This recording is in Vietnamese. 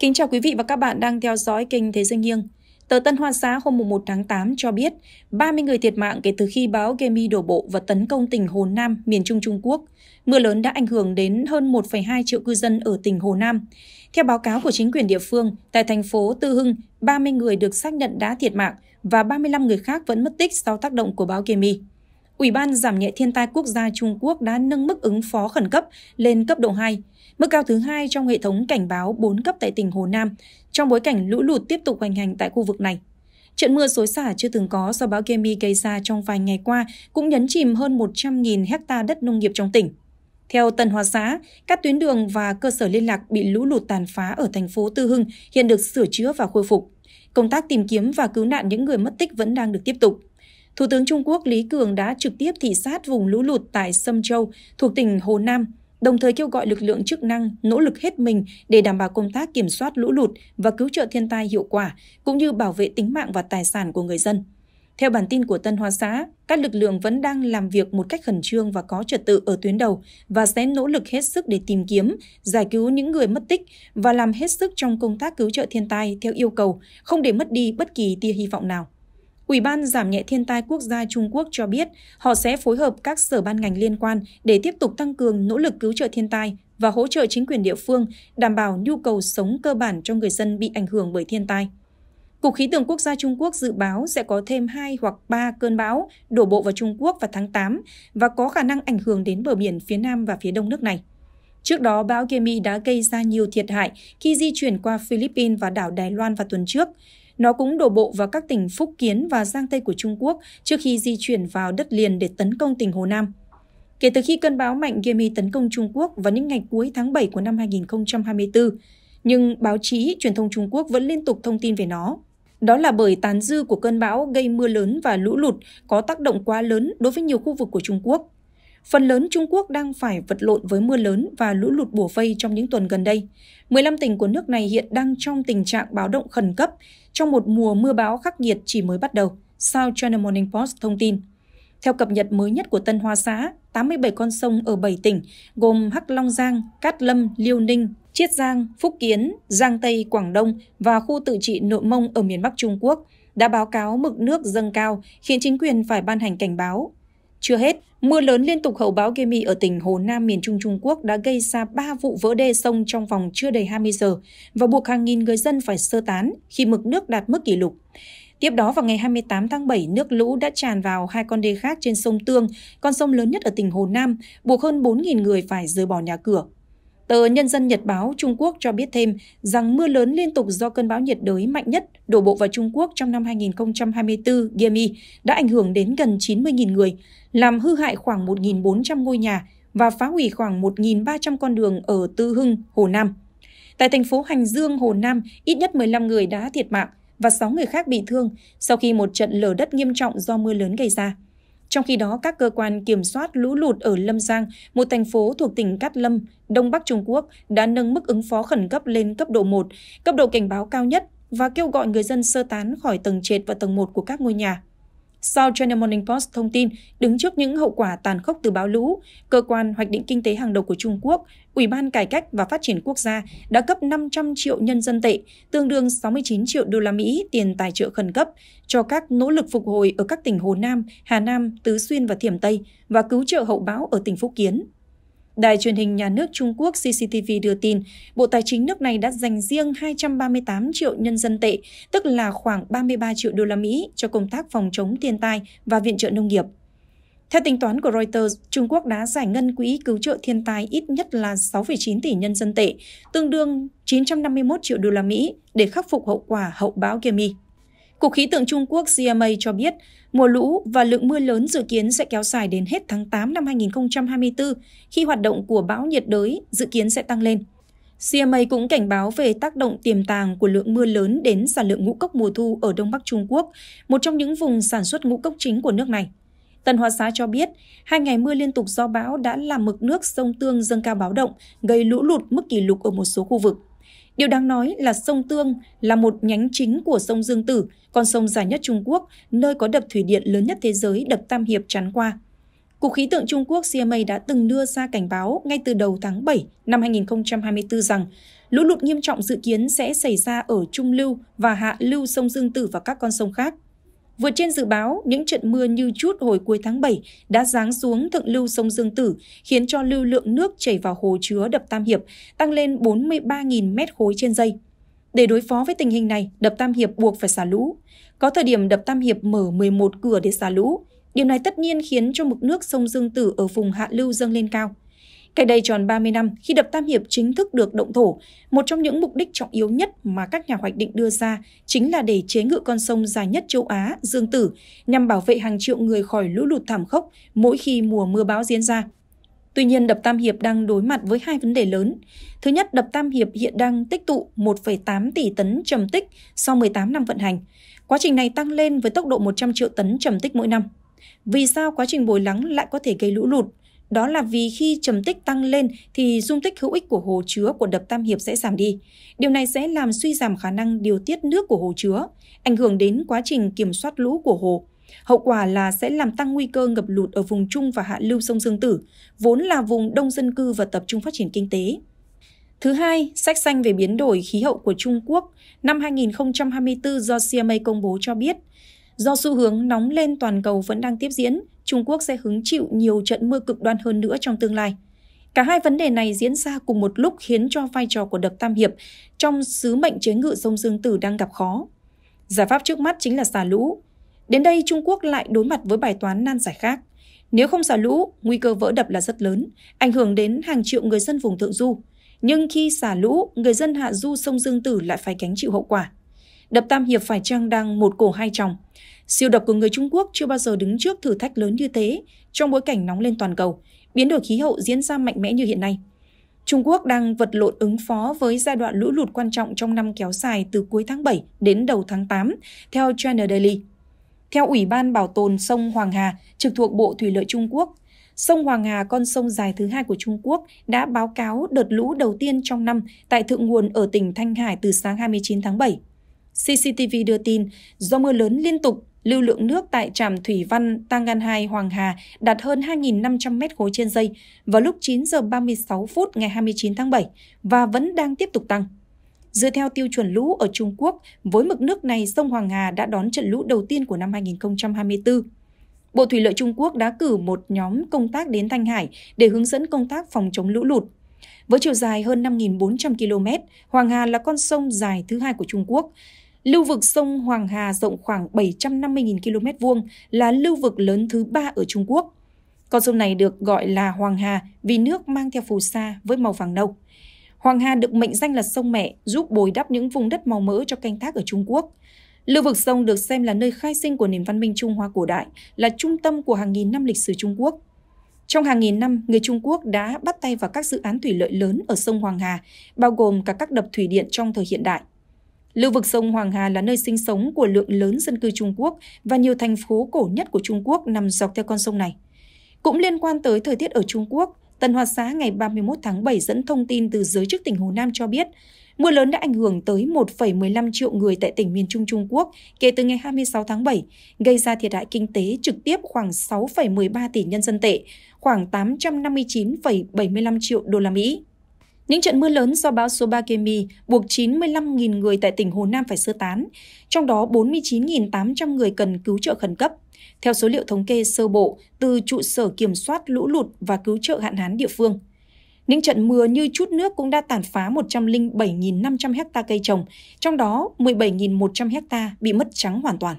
Kính chào quý vị và các bạn đang theo dõi kênh Thế Giới Nghiêng. Tờ Tân Hoa Xã hôm 1 tháng 8 cho biết 30 người thiệt mạng kể từ khi bão Gaemi đổ bộ và tấn công tỉnh Hồ Nam, miền Trung Trung Quốc. Mưa lớn đã ảnh hưởng đến hơn 1,2 triệu cư dân ở tỉnh Hồ Nam. Theo báo cáo của chính quyền địa phương, tại thành phố Tư Hưng, 30 người được xác nhận đã thiệt mạng và 35 người khác vẫn mất tích sau tác động của bão Gaemi. Ủy ban giảm nhẹ thiên tai quốc gia Trung Quốc đã nâng mức ứng phó khẩn cấp lên cấp độ 2, mức cao thứ 2 trong hệ thống cảnh báo 4 cấp tại tỉnh Hồ Nam, trong bối cảnh lũ lụt tiếp tục hoành hành tại khu vực này. Trận mưa xối xả chưa từng có do bão Gaemi gây ra trong vài ngày qua cũng nhấn chìm hơn 100.000 hectare đất nông nghiệp trong tỉnh. Theo Tân Hoa Xã, các tuyến đường và cơ sở liên lạc bị lũ lụt tàn phá ở thành phố Tư Hưng hiện được sửa chữa và khôi phục. Công tác tìm kiếm và cứu nạn những người mất tích vẫn đang được tiếp tục. Thủ tướng Trung Quốc Lý Cường đã trực tiếp thị sát vùng lũ lụt tại Sâm Châu, thuộc tỉnh Hồ Nam, đồng thời kêu gọi lực lượng chức năng nỗ lực hết mình để đảm bảo công tác kiểm soát lũ lụt và cứu trợ thiên tai hiệu quả, cũng như bảo vệ tính mạng và tài sản của người dân. Theo bản tin của Tân Hoa Xã, các lực lượng vẫn đang làm việc một cách khẩn trương và có trật tự ở tuyến đầu và sẽ nỗ lực hết sức để tìm kiếm, giải cứu những người mất tích và làm hết sức trong công tác cứu trợ thiên tai theo yêu cầu, không để mất đi bất kỳ tia hy vọng nào. Ủy ban giảm nhẹ thiên tai quốc gia Trung Quốc cho biết họ sẽ phối hợp các sở ban ngành liên quan để tiếp tục tăng cường nỗ lực cứu trợ thiên tai và hỗ trợ chính quyền địa phương đảm bảo nhu cầu sống cơ bản cho người dân bị ảnh hưởng bởi thiên tai. Cục Khí tượng Quốc gia Trung Quốc dự báo sẽ có thêm 2 hoặc 3 cơn bão đổ bộ vào Trung Quốc vào tháng 8 và có khả năng ảnh hưởng đến bờ biển phía Nam và phía Đông nước này. Trước đó, bão Gaemi đã gây ra nhiều thiệt hại khi di chuyển qua Philippines và đảo Đài Loan vào tuần trước. Nó cũng đổ bộ vào các tỉnh Phúc Kiến và Giang Tây của Trung Quốc trước khi di chuyển vào đất liền để tấn công tỉnh Hồ Nam. Kể từ khi cơn bão mạnh Gaemi tấn công Trung Quốc vào những ngày cuối tháng 7 của năm 2024, nhưng báo chí, truyền thông Trung Quốc vẫn liên tục thông tin về nó. Đó là bởi tàn dư của cơn bão gây mưa lớn và lũ lụt có tác động quá lớn đối với nhiều khu vực của Trung Quốc. Phần lớn Trung Quốc đang phải vật lộn với mưa lớn và lũ lụt bủa vây trong những tuần gần đây. 15 tỉnh của nước này hiện đang trong tình trạng báo động khẩn cấp trong một mùa mưa bão khắc nghiệt chỉ mới bắt đầu, South China Morning Post thông tin. Theo cập nhật mới nhất của Tân Hoa Xã, 87 con sông ở 7 tỉnh gồm Hắc Long Giang, Cát Lâm, Liêu Ninh, Chiết Giang, Phúc Kiến, Giang Tây, Quảng Đông và khu tự trị Nội Mông ở miền Bắc Trung Quốc đã báo cáo mực nước dâng cao khiến chính quyền phải ban hành cảnh báo. Chưa hết, mưa lớn liên tục hậu bão Gaemi ở tỉnh Hồ Nam miền Trung Trung Quốc đã gây ra 3 vụ vỡ đê sông trong vòng chưa đầy 20 giờ và buộc hàng nghìn người dân phải sơ tán khi mực nước đạt mức kỷ lục. Tiếp đó vào ngày 28 tháng 7, nước lũ đã tràn vào 2 con đê khác trên sông Tương, con sông lớn nhất ở tỉnh Hồ Nam, buộc hơn 4.000 người phải rời bỏ nhà cửa. Tờ Nhân dân Nhật Báo Trung Quốc cho biết thêm rằng mưa lớn liên tục do cơn bão nhiệt đới mạnh nhất đổ bộ vào Trung Quốc trong năm 2024 Gaemi đã ảnh hưởng đến gần 90.000 người, làm hư hại khoảng 1.400 ngôi nhà và phá hủy khoảng 1.300 con đường ở Tư Hưng, Hồ Nam. Tại thành phố Hành Dương, Hồ Nam, ít nhất 15 người đã thiệt mạng và 6 người khác bị thương sau khi một trận lở đất nghiêm trọng do mưa lớn gây ra. Trong khi đó, các cơ quan kiểm soát lũ lụt ở Lâm Giang, một thành phố thuộc tỉnh Cát Lâm, Đông Bắc Trung Quốc, đã nâng mức ứng phó khẩn cấp lên cấp độ 1, cấp độ cảnh báo cao nhất và kêu gọi người dân sơ tán khỏi tầng trệt và tầng 1 của các ngôi nhà. South China Morning Post thông tin, đứng trước những hậu quả tàn khốc từ bão lũ, cơ quan hoạch định kinh tế hàng đầu của Trung Quốc, Ủy ban Cải cách và Phát triển Quốc gia đã cấp 500 triệu nhân dân tệ, tương đương 69 triệu đô la Mỹ tiền tài trợ khẩn cấp cho các nỗ lực phục hồi ở các tỉnh Hồ Nam, Hà Nam, Tứ Xuyên và Thiểm Tây và cứu trợ hậu bão ở tỉnh Phúc Kiến. Đài truyền hình nhà nước Trung Quốc CCTV đưa tin, Bộ Tài chính nước này đã dành riêng 238 triệu nhân dân tệ, tức là khoảng 33 triệu đô la Mỹ cho công tác phòng chống thiên tai và viện trợ nông nghiệp. Theo tính toán của Reuters, Trung Quốc đã giải ngân quỹ cứu trợ thiên tai ít nhất là 6,9 tỷ nhân dân tệ, tương đương 951 triệu đô la Mỹ để khắc phục hậu quả hậu bão Gaemi. Cục Khí tượng Trung Quốc CMA cho biết, mùa lũ và lượng mưa lớn dự kiến sẽ kéo dài đến hết tháng 8 năm 2024 khi hoạt động của bão nhiệt đới dự kiến sẽ tăng lên. CMA cũng cảnh báo về tác động tiềm tàng của lượng mưa lớn đến sản lượng ngũ cốc mùa thu ở Đông Bắc Trung Quốc, một trong những vùng sản xuất ngũ cốc chính của nước này. Tân Hoa Xã cho biết, 2 ngày mưa liên tục do bão đã làm mực nước sông Tương dâng cao báo động, gây lũ lụt mức kỷ lục ở một số khu vực. Điều đáng nói là sông Tương là một nhánh chính của sông Dương Tử, con sông dài nhất Trung Quốc, nơi có đập thủy điện lớn nhất thế giới, đập Tam Hiệp chắn qua. Cục Khí tượng Trung Quốc CMA đã từng đưa ra cảnh báo ngay từ đầu tháng 7 năm 2024 rằng lũ lụt nghiêm trọng dự kiến sẽ xảy ra ở trung lưu và hạ lưu sông Dương Tử và các con sông khác. Vượt trên dự báo, những trận mưa như trút hồi cuối tháng 7 đã giáng xuống thượng lưu sông Dương Tử, khiến cho lưu lượng nước chảy vào hồ chứa đập Tam Hiệp tăng lên 43.000 mét khối trên giây. Để đối phó với tình hình này, đập Tam Hiệp buộc phải xả lũ. Có thời điểm đập Tam Hiệp mở 11 cửa để xả lũ. Điều này tất nhiên khiến cho mực nước sông Dương Tử ở vùng hạ lưu dâng lên cao. Cách đây tròn 30 năm, khi đập Tam Hiệp chính thức được động thổ, một trong những mục đích trọng yếu nhất mà các nhà hoạch định đưa ra chính là để chế ngự con sông dài nhất châu Á, Dương Tử, nhằm bảo vệ hàng triệu người khỏi lũ lụt thảm khốc mỗi khi mùa mưa bão diễn ra. Tuy nhiên, đập Tam Hiệp đang đối mặt với hai vấn đề lớn. Thứ nhất, đập Tam Hiệp hiện đang tích tụ 1,8 tỷ tấn trầm tích sau 18 năm vận hành. Quá trình này tăng lên với tốc độ 100 triệu tấn trầm tích mỗi năm. Vì sao quá trình bồi lắng lại có thể gây lũ lụt? Đó là vì khi trầm tích tăng lên thì dung tích hữu ích của hồ chứa của đập Tam Hiệp sẽ giảm đi. Điều này sẽ làm suy giảm khả năng điều tiết nước của hồ chứa, ảnh hưởng đến quá trình kiểm soát lũ của hồ. Hậu quả là sẽ làm tăng nguy cơ ngập lụt ở vùng trung và hạ lưu sông Dương Tử, vốn là vùng đông dân cư và tập trung phát triển kinh tế. Thứ hai, sách xanh về biến đổi khí hậu của Trung Quốc năm 2024 do CMA công bố cho biết, do xu hướng nóng lên toàn cầu vẫn đang tiếp diễn, Trung Quốc sẽ hứng chịu nhiều trận mưa cực đoan hơn nữa trong tương lai. Cả hai vấn đề này diễn ra cùng một lúc khiến cho vai trò của đập Tam Hiệp trong sứ mệnh chế ngự sông Dương Tử đang gặp khó. Giải pháp trước mắt chính là xả lũ. Đến đây, Trung Quốc lại đối mặt với bài toán nan giải khác. Nếu không xả lũ, nguy cơ vỡ đập là rất lớn, ảnh hưởng đến hàng triệu người dân vùng thượng du. Nhưng khi xả lũ, người dân hạ du sông Dương Tử lại phải gánh chịu hậu quả. Đập Tam Hiệp phải chăng đang một cổ hai tròng? Siêu đập của người Trung Quốc chưa bao giờ đứng trước thử thách lớn như thế trong bối cảnh nóng lên toàn cầu, biến đổi khí hậu diễn ra mạnh mẽ như hiện nay. Trung Quốc đang vật lộn ứng phó với giai đoạn lũ lụt quan trọng trong năm kéo dài từ cuối tháng 7 đến đầu tháng 8, theo China Daily. Theo Ủy ban Bảo tồn sông Hoàng Hà, trực thuộc Bộ Thủy lợi Trung Quốc, sông Hoàng Hà, con sông dài thứ hai của Trung Quốc, đã báo cáo đợt lũ đầu tiên trong năm tại thượng nguồn ở tỉnh Thanh Hải từ sáng 29 tháng 7. CCTV đưa tin, do mưa lớn liên tục, lưu lượng nước tại trạm Thủy Văn Tangan 2 Hoàng Hà đạt hơn 2.500 mét khối trên giây vào lúc 9 giờ 36 phút ngày 29 tháng 7 và vẫn đang tiếp tục tăng. Dựa theo tiêu chuẩn lũ ở Trung Quốc, với mực nước này, sông Hoàng Hà đã đón trận lũ đầu tiên của năm 2024. Bộ Thủy lợi Trung Quốc đã cử một nhóm công tác đến Thanh Hải để hướng dẫn công tác phòng chống lũ lụt. Với chiều dài hơn 5.400 km, Hoàng Hà là con sông dài thứ hai của Trung Quốc. Lưu vực sông Hoàng Hà rộng khoảng 750.000 km2 là lưu vực lớn thứ ba ở Trung Quốc. Con sông này được gọi là Hoàng Hà vì nước mang theo phù sa với màu vàng nâu. Hoàng Hà được mệnh danh là sông mẹ, giúp bồi đắp những vùng đất màu mỡ cho canh tác ở Trung Quốc. Lưu vực sông được xem là nơi khai sinh của nền văn minh Trung Hoa cổ đại, là trung tâm của hàng nghìn năm lịch sử Trung Quốc. Trong hàng nghìn năm, người Trung Quốc đã bắt tay vào các dự án thủy lợi lớn ở sông Hoàng Hà, bao gồm cả các đập thủy điện trong thời hiện đại. Lưu vực sông Hoàng Hà là nơi sinh sống của lượng lớn dân cư Trung Quốc và nhiều thành phố cổ nhất của Trung Quốc nằm dọc theo con sông này. Cũng liên quan tới thời tiết ở Trung Quốc, Tân Hoa Xã ngày 31 tháng 7 dẫn thông tin từ giới chức tỉnh Hồ Nam cho biết, mưa lớn đã ảnh hưởng tới 1,15 triệu người tại tỉnh miền Trung Trung Quốc kể từ ngày 26 tháng 7, gây ra thiệt hại kinh tế trực tiếp khoảng 6,13 tỷ nhân dân tệ, khoảng 859,75 triệu đô la Mỹ. Những trận mưa lớn do bão số 3 Gaemi buộc 95.000 người tại tỉnh Hồ Nam phải sơ tán, trong đó 49.800 người cần cứu trợ khẩn cấp. Theo số liệu thống kê sơ bộ từ trụ sở kiểm soát lũ lụt và cứu trợ hạn hán địa phương, những trận mưa như trút nước cũng đã tàn phá 107.500 ha cây trồng, trong đó 17.100 ha bị mất trắng hoàn toàn.